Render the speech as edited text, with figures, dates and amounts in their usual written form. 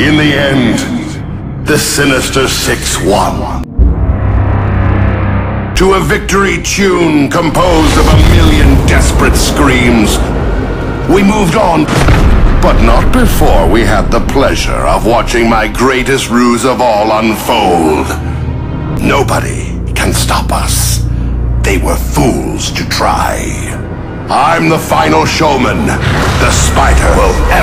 In the end, the Sinister Six won. To a victory tune composed of a million desperate screams, we moved on, but not before we had the pleasure of watching my greatest ruse of all unfold. Nobody can stop us. They were fools to try. I'm the final showman the spider will ever